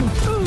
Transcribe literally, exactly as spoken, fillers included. One!